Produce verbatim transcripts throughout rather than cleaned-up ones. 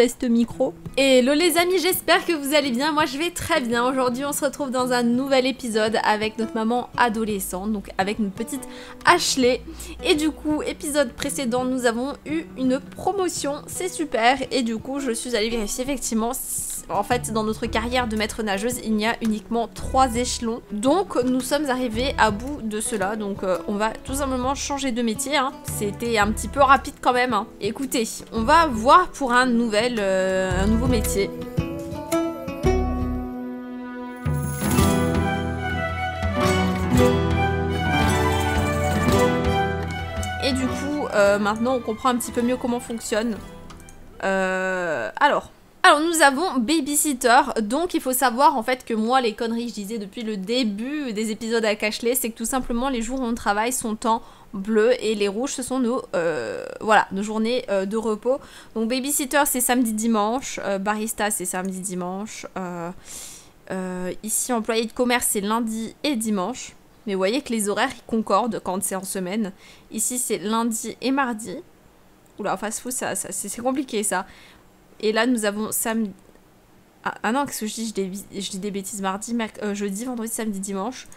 test micro. Hello les amis, j'espère que vous allez bien, moi je vais très bien. Aujourd'hui on se retrouve dans un nouvel épisode avec notre maman adolescente, donc avec notre petite Ashley. Et du coup, épisode précédent, nous avons eu une promotion, c'est super. Et du coup je suis allée vérifier effectivement, en fait dans notre carrière de maître nageuse, il n'y a uniquement trois échelons. Donc nous sommes arrivés à bout de cela, donc euh, on va tout simplement changer de métier, hein. C'était un petit peu rapide quand même, hein. Écoutez, on va voir pour un nouvel, euh, un nouveau métier. Et du coup, euh, maintenant on comprend un petit peu mieux comment fonctionne. Euh, alors... Alors nous avons babysitter, donc il faut savoir en fait que moi les conneries que je disais depuis le début des épisodes à Ashley, c'est que tout simplement les jours où on travaille sont en bleu et les rouges ce sont nos, euh, voilà, nos journées euh, de repos. Donc babysitter c'est samedi dimanche, euh, barista c'est samedi dimanche, euh, euh, ici employé de commerce c'est lundi et dimanche, mais vous voyez que les horaires ils concordent quand c'est en semaine, ici c'est lundi et mardi, oula fast food ça, ça, c'est compliqué ça. Et là, nous avons samedi... Ah, ah non, qu'est-ce que je dis, je dis, je dis des bêtises. Mardi, merc... euh, jeudi, vendredi, samedi, dimanche.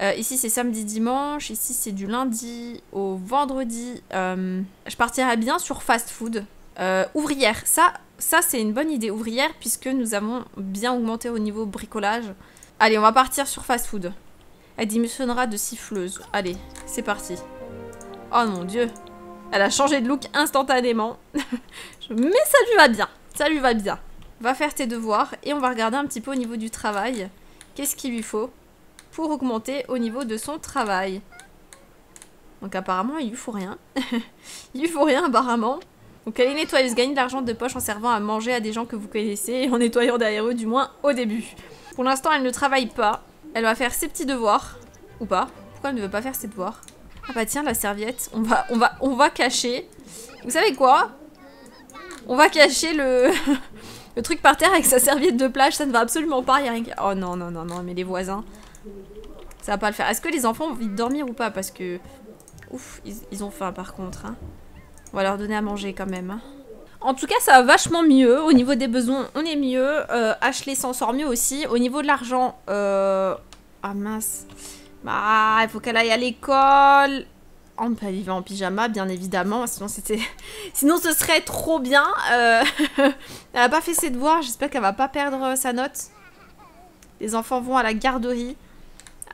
Euh, ici, c'est samedi, dimanche. Ici, c'est du lundi au vendredi. Euh, je partirais bien sur fast food. Euh, ouvrière. Ça, ça c'est une bonne idée. Ouvrière, puisque nous avons bien augmenté au niveau bricolage. Allez, on va partir sur fast food. Elle démissionnera de siffleuse. Allez, c'est parti. Oh mon dieu. Elle a changé de look instantanément. Mais ça lui va bien. Ça lui va bien. Va faire tes devoirs et on va regarder un petit peu au niveau du travail. Qu'est-ce qu'il lui faut pour augmenter au niveau de son travail. Donc apparemment, il lui faut rien. Il lui faut rien apparemment. Donc elle est nettoyeuse, gagne de l'argent de poche en servant à manger à des gens que vous connaissez et en nettoyant derrière eux, du moins au début. Pour l'instant, elle ne travaille pas. Elle va faire ses petits devoirs. Ou pas. Pourquoi elle ne veut pas faire ses devoirs? Ah bah tiens, la serviette. On va, on va, on va cacher. Vous savez quoi ? On va cacher le... le truc par terre avec sa serviette de plage, ça ne va absolument pas, y a rien... Oh non, non, non, non, mais les voisins, ça va pas le faire. Est-ce que les enfants ont envie de dormir ou pas? Parce que... Ouf, ils, ils ont faim par contre. Hein. On va leur donner à manger quand même. Hein. En tout cas, ça va vachement mieux. Au niveau des besoins, on est mieux. Euh, Ashley s'en sort mieux aussi. Au niveau de l'argent... Euh... Ah mince. Bah, il faut qu'elle aille à l'école... On peut vivre en pyjama, bien évidemment, sinon c'était... Sinon ce serait trop bien. Euh... Elle a pas fait ses devoirs, j'espère qu'elle va pas perdre sa note. Les enfants vont à la garderie.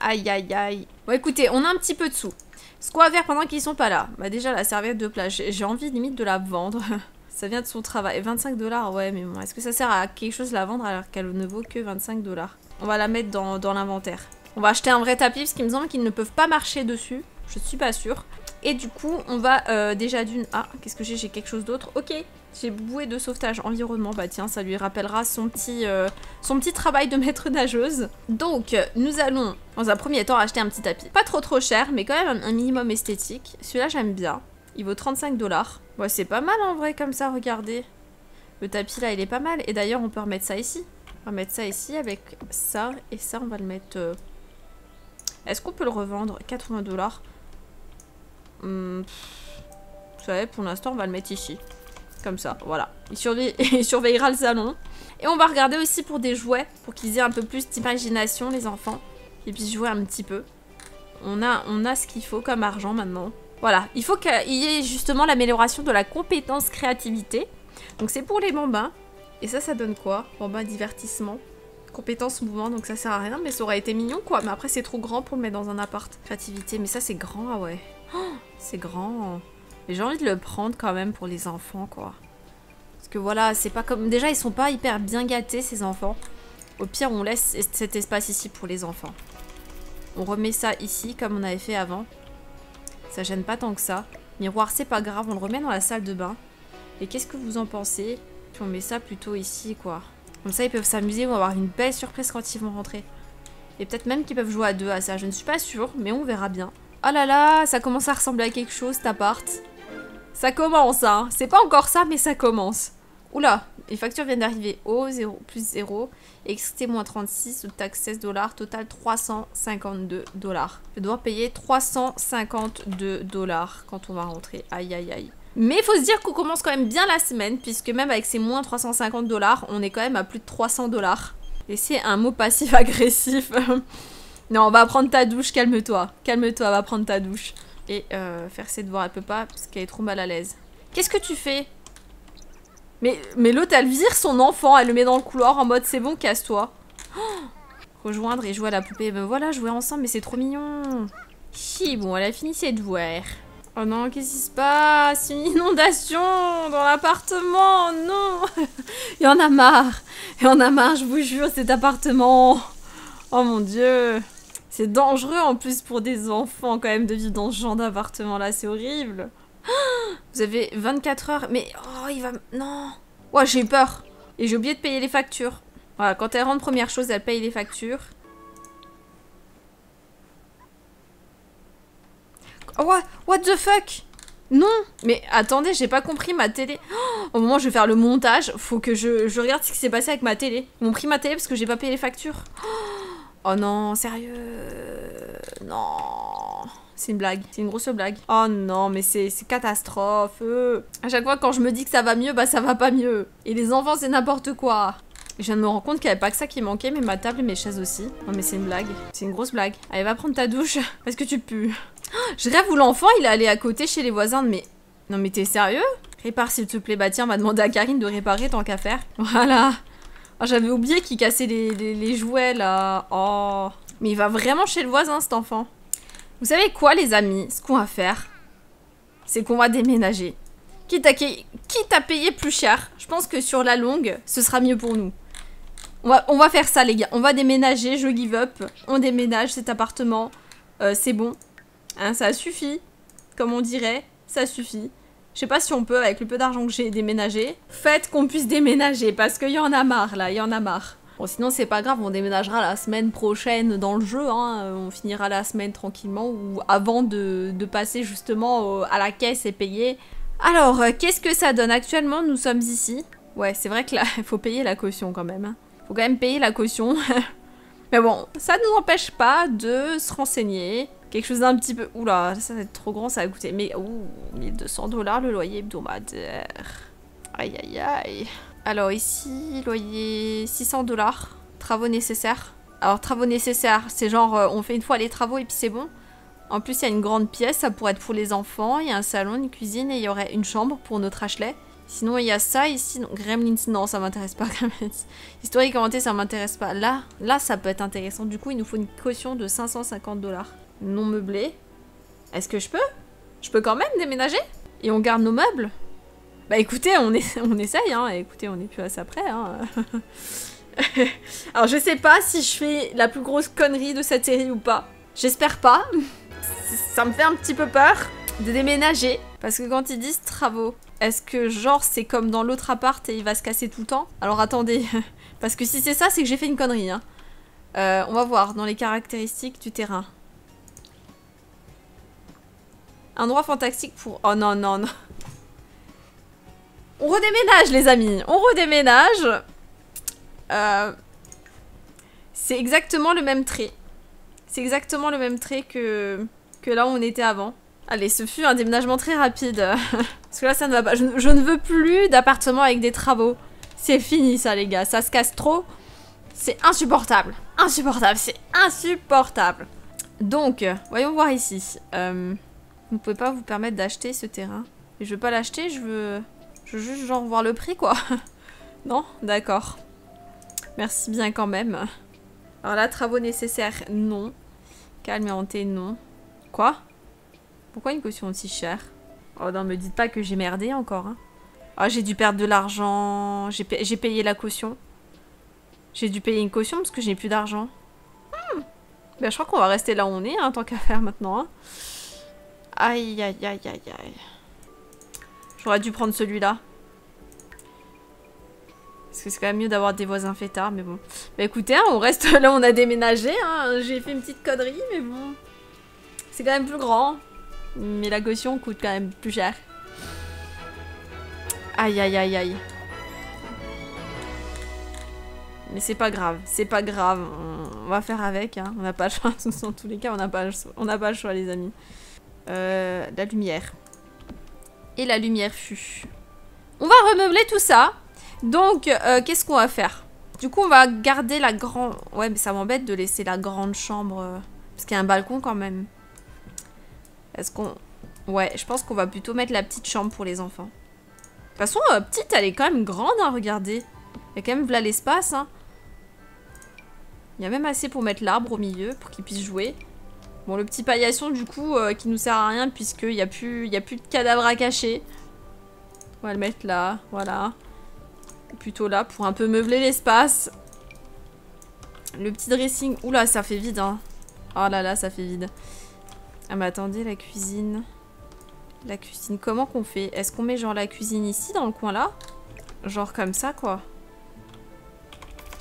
Aïe, aïe, aïe. Bon, écoutez, on a un petit peu de sous. Ce qu'on va faire pendant qu'ils sont pas là. Bah déjà, la serviette de plage, j'ai envie limite de la vendre. Ça vient de son travail. vingt-cinq dollars, ouais, mais bon, est-ce que ça sert à quelque chose de la vendre alors qu'elle ne vaut que vingt-cinq dollars? On va la mettre dans, dans l'inventaire. On va acheter un vrai tapis, parce qu'il me semble qu'ils ne peuvent pas marcher dessus. Je suis pas sûre. Et du coup, on va euh, déjà d'une... Ah, qu'est-ce que j'ai? J'ai quelque chose d'autre. Ok, j'ai bouée de sauvetage environnement. Bah tiens, ça lui rappellera son petit, euh, son petit travail de maître nageuse. Donc, nous allons, dans un premier temps, acheter un petit tapis. Pas trop trop cher, mais quand même un, un minimum esthétique. Celui-là, j'aime bien. Il vaut trente-cinq dollars. Ouais, c'est pas mal en vrai, comme ça, regardez. Le tapis, là, il est pas mal. Et d'ailleurs, on peut remettre ça ici. On va mettre ça ici avec ça. Et ça, on va le mettre... Euh... Est-ce qu'on peut le revendre? Quatre-vingts dollars. Hum, vous savez, pour l'instant on va le mettre ici comme ça, voilà, il, surveille, il surveillera le salon. Et on va regarder aussi pour des jouets, pour qu'ils aient un peu plus d'imagination les enfants, et puis jouer un petit peu. On a, on a ce qu'il faut comme argent maintenant, voilà. Il faut qu'il y ait justement l'amélioration de la compétence créativité, donc c'est pour les bambins. Et ça, ça donne quoi? Bambins divertissement, compétence mouvement, donc ça sert à rien, mais ça aurait été mignon quoi. Mais après c'est trop grand pour le mettre dans un appart. Créativité, mais ça c'est grand, ah ouais. Oh, c'est grand. Mais j'ai envie de le prendre quand même pour les enfants, quoi. Parce que voilà, c'est pas comme... Déjà, ils sont pas hyper bien gâtés, ces enfants. Au pire, on laisse cet espace ici pour les enfants. On remet ça ici, comme on avait fait avant. Ça gêne pas tant que ça. Miroir, c'est pas grave, on le remet dans la salle de bain. Et qu'est-ce que vous en pensez? Puis on met ça plutôt ici, quoi. Comme ça, ils peuvent s'amuser, ou avoir une belle surprise quand ils vont rentrer. Et peut-être même qu'ils peuvent jouer à deux à ça, je ne suis pas sûre, mais on verra bien. Oh là là, ça commence à ressembler à quelque chose, cet appart. Ça commence, hein. C'est pas encore ça, mais ça commence. Oula, les factures viennent d'arriver. Oh, zéro, plus zéro. Excité, moins trente-six, taxe seize dollars. Total, trois cent cinquante-deux dollars. Je dois payer trois cent cinquante-deux dollars quand on va rentrer. Aïe, aïe, aïe. Mais il faut se dire qu'on commence quand même bien la semaine, puisque même avec ces moins trois cent cinquante dollars, on est quand même à plus de trois cents dollars. Et c'est un mot passif-agressif. Non, va prendre ta douche, calme-toi. Calme-toi, va prendre ta douche. Et euh, faire ses devoirs, elle peut pas, parce qu'elle est trop mal à l'aise. Qu'est-ce que tu fais? Mais, mais l'autre, elle vire son enfant, elle le met dans le couloir en mode c'est bon, casse-toi. Oh, rejoindre et jouer à la poupée. Ben voilà, jouer ensemble, mais c'est trop mignon. Si, bon, elle a fini ses devoirs. Oh non, qu'est-ce qui se passe? Une inondation dans l'appartement, non. Il y en a marre, il y en a marre, je vous jure, cet appartement. Oh mon dieu. C'est dangereux en plus pour des enfants quand même de vivre dans ce genre d'appartement là, c'est horrible. Vous avez vingt-quatre heures, mais oh, il va... Non. Ouais, j'ai peur. Et j'ai oublié de payer les factures. Voilà, quand elle rentre, première chose, elle paye les factures. What, what the fuck? Non. Mais attendez, j'ai pas compris ma télé. Oh, au moment où je vais faire le montage, faut que je, je regarde ce qui s'est passé avec ma télé. Ils m'ont pris ma télé parce que j'ai pas payé les factures. Oh, oh non, sérieux? Non. C'est une blague. C'est une grosse blague. Oh non, mais c'est catastrophe. Euh. À chaque fois, quand je me dis que ça va mieux, bah ça va pas mieux. Et les enfants, c'est n'importe quoi. Et je viens de me rendre compte qu'il n'y avait pas que ça qui manquait, mais ma table et mes chaises aussi. Non mais c'est une blague. C'est une grosse blague. Allez, va prendre ta douche parce que tu pues. Je rêve où l'enfant il est allé à côté chez les voisins de mes... Non mais t'es sérieux? Répare s'il te plaît, bah tiens on va demander à Karine de réparer tant qu'à faire. Voilà. Oh, j'avais oublié qu'il cassait les, les, les jouets là. Oh. Mais il va vraiment chez le voisin cet enfant. Vous savez quoi les amis? Ce qu'on va faire, c'est qu'on va déménager. Quitte à, quitte à payer plus cher. Je pense que sur la longue, ce sera mieux pour nous. On va, on va faire ça les gars. On va déménager, je give up. On déménage cet appartement. Euh, c'est bon. Hein, ça suffit, comme on dirait, ça suffit. Je sais pas si on peut, avec le peu d'argent que j'ai déménagé, faites qu'on puisse déménager, parce qu'il y en a marre, là, il y en a marre. Bon, sinon, c'est pas grave, on déménagera la semaine prochaine dans le jeu, hein. On finira la semaine tranquillement, ou avant de, de passer justement à la caisse et payer. Alors, qu'est-ce que ça donne actuellement? Nous sommes ici. Ouais, c'est vrai que là, il faut payer la caution quand même. Hein. Faut quand même payer la caution. Mais bon, ça ne nous empêche pas de se renseigner. Quelque chose d'un petit peu... Oula, ça va être trop grand, ça va coûter... Mais... Ouh, mille deux cents dollars le loyer hebdomadaire. Aïe, aïe, aïe. Alors ici, loyer six cents dollars. Travaux nécessaires. Alors, travaux nécessaires, c'est genre on fait une fois les travaux et puis c'est bon. En plus, il y a une grande pièce, ça pourrait être pour les enfants. Il y a un salon, une cuisine et il y aurait une chambre pour notre Ashley. Sinon, il y a ça ici. Non, Gremlins, non, ça m'intéresse pas. Gremlins. Historique commenté, ça m'intéresse pas. Là, là, ça peut être intéressant. Du coup, il nous faut une caution de cinq cent cinquante dollars. Non meublé. Est-ce que je peux? Je peux quand même déménager? Et on garde nos meubles? Bah écoutez, on, est, on essaye, hein. Écoutez, on n'est plus à ça près, hein. Alors je sais pas si je fais la plus grosse connerie de cette série ou pas. J'espère pas. Ça me fait un petit peu peur de déménager. Parce que quand ils disent travaux, est-ce que genre c'est comme dans l'autre appart et il va se casser tout le temps? Alors attendez. Parce que si c'est ça, c'est que j'ai fait une connerie, hein. Euh, on va voir dans les caractéristiques du terrain. Un endroit fantastique pour... Oh non, non, non. On redéménage, les amis. On redéménage. Euh... C'est exactement le même trait. C'est exactement le même trait que... que là où on était avant. Allez, ce fut un déménagement très rapide. Parce que là, ça ne va pas. Je, je ne veux plus d'appartement avec des travaux. C'est fini, ça, les gars. Ça se casse trop. C'est insupportable. Insupportable. C'est insupportable. Donc, voyons voir ici. Euh... Vous pouvez pas vous permettre d'acheter ce terrain. Et je veux pas l'acheter, je veux... Je veux juste genre voir le prix, quoi. Non? D'accord. Merci bien quand même. Alors là, travaux nécessaires, non. Calme et hanté, non. Quoi? Pourquoi une caution aussi chère? Oh non, me dites pas que j'ai merdé encore, hein. Ah, j'ai dû perdre de l'argent. J'ai payé, j'ai payé la caution. J'ai dû payer une caution parce que j'ai plus d'argent. Hmm. Ben, je crois qu'on va rester là où on est, hein, tant qu'à faire maintenant, hein. Aïe, aïe, aïe, aïe, aïe. J'aurais dû prendre celui-là. Parce que c'est quand même mieux d'avoir des voisins fêtards, mais bon. Bah écoutez, hein, on reste là, on a déménagé. Hein. J'ai fait une petite connerie, mais bon. C'est quand même plus grand. Mais la caution coûte quand même plus cher. Aïe, aïe, aïe, aïe. Mais c'est pas grave, c'est pas grave. On va faire avec, hein. On n'a pas le choix. Dans tous les cas, on n'a pas, pas le choix, les amis. Euh, la lumière. et la lumière fut. On va remeubler tout ça. Donc, euh, qu'est-ce qu'on va faire? Du coup, on va garder la grande... Ouais, mais ça m'embête de laisser la grande chambre... Euh, parce qu'il y a un balcon quand même. Est-ce qu'on... Ouais, je pense qu'on va plutôt mettre la petite chambre pour les enfants. De toute façon, euh, petite, elle est quand même grande, hein, regardez. Il y a quand même là l'espace, hein. Il y a même assez pour mettre l'arbre au milieu, pour qu'ils puissent jouer. Bon, le petit paillasson, du coup, euh, qui nous sert à rien, puisqu'il n'y a, plus... a plus de cadavre à cacher. On va le mettre là, voilà. Plutôt là, pour un peu meubler l'espace. Le petit dressing... Oula, ça fait vide, hein. Oh là là, ça fait vide. Ah mais attendez, la cuisine... La cuisine, comment qu'on fait? Est-ce qu'on met genre la cuisine ici, dans le coin là? Genre comme ça, quoi.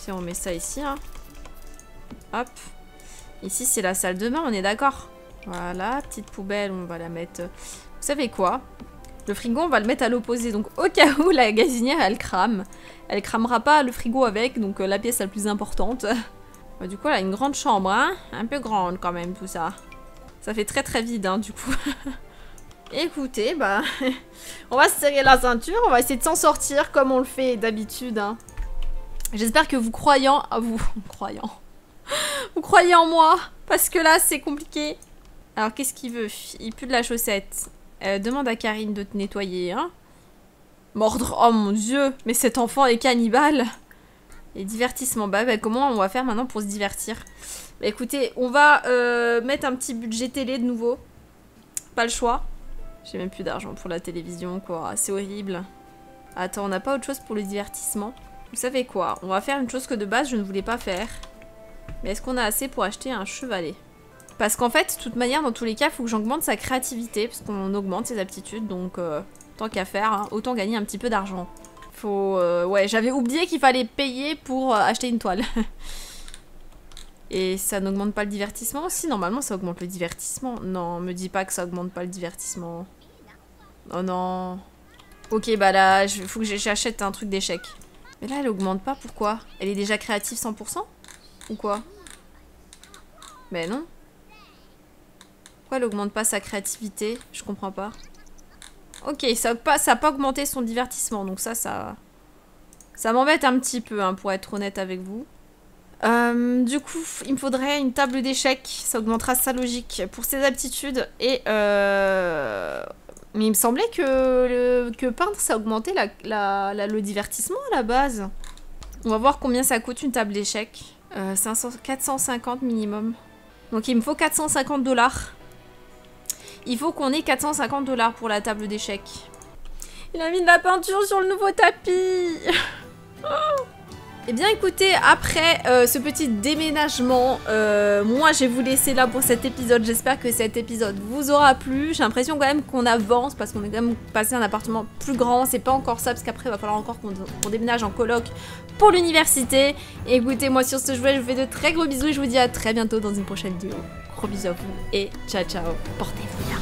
Puis on met ça ici, hein. Hop. Ici, c'est la salle de bain, on est d'accord. Voilà, petite poubelle, on va la mettre... Vous savez quoi? Le frigo, on va le mettre à l'opposé. Donc, au cas où, la gazinière, elle crame. Elle cramera pas le frigo avec. Donc, euh, la pièce la plus importante. Bah, du coup, elle a une grande chambre, hein. Un peu grande, quand même, tout ça. Ça fait très, très vide, hein, du coup. Écoutez, bah... on va se serrer la ceinture. On va essayer de s'en sortir comme on le fait d'habitude, hein. J'espère que vous croyant... Ah, vous... croyant... vous croyez en moi. Parce que là, c'est compliqué. Alors, qu'est-ce qu'il veut? Il pue de la chaussette. Euh, demande à Karine de te nettoyer, hein. Mordre, oh mon dieu, mais cet enfant est cannibale. Et divertissement, bah, bah comment on va faire maintenant pour se divertir? Bah écoutez, on va euh, mettre un petit budget télé de nouveau. Pas le choix. J'ai même plus d'argent pour la télévision, quoi, c'est horrible. Attends, on n'a pas autre chose pour le divertissement? Vous savez quoi? On va faire une chose que de base je ne voulais pas faire. Mais est-ce qu'on a assez pour acheter un chevalet? Parce qu'en fait, de toute manière, dans tous les cas, il faut que j'augmente sa créativité, parce qu'on augmente ses aptitudes, donc euh, tant qu'à faire, hein, autant gagner un petit peu d'argent. Faut... Euh, ouais, j'avais oublié qu'il fallait payer pour euh, acheter une toile. Et ça n'augmente pas le divertissement? Si, normalement, ça augmente le divertissement. Non, me dis pas que ça augmente pas le divertissement. Oh non. Ok, bah là, il faut que j'achète un truc d'échec. Mais là, elle augmente pas, pourquoi? Elle est déjà créative cent pour cent? Ou quoi? Mais non. Pourquoi elle augmente pas sa créativité? Je comprends pas. Ok, ça n'a pas, pas augmenté son divertissement. Donc ça, ça... Ça m'embête un petit peu, hein, pour être honnête avec vous. Euh, du coup, il me faudrait une table d'échecs. Ça augmentera sa logique pour ses aptitudes. Et... Euh... Mais il me semblait que, le, que peindre, ça augmentait la, la, la, le divertissement à la base. On va voir combien ça coûte une table d'échecs. Euh, quatre cent cinquante minimum. Donc il me faut quatre cent cinquante dollars. Il faut qu'on ait quatre cent cinquante dollars pour la table d'échecs. Il a mis de la peinture sur le nouveau tapis. Oh. Eh bien écoutez, après euh, ce petit déménagement, euh, moi je vais vous laisser là pour cet épisode. J'espère que cet épisode vous aura plu. J'ai l'impression quand même qu'on avance parce qu'on est quand même passé à un appartement plus grand. C'est pas encore ça parce qu'après il va falloir encore qu'on qu'on déménage en coloc pour l'université. Écoutez, moi sur ce je vous fais de très gros bisous et je vous dis à très bientôt dans une prochaine vidéo. Gros bisous à vous et ciao ciao, portez-vous bien.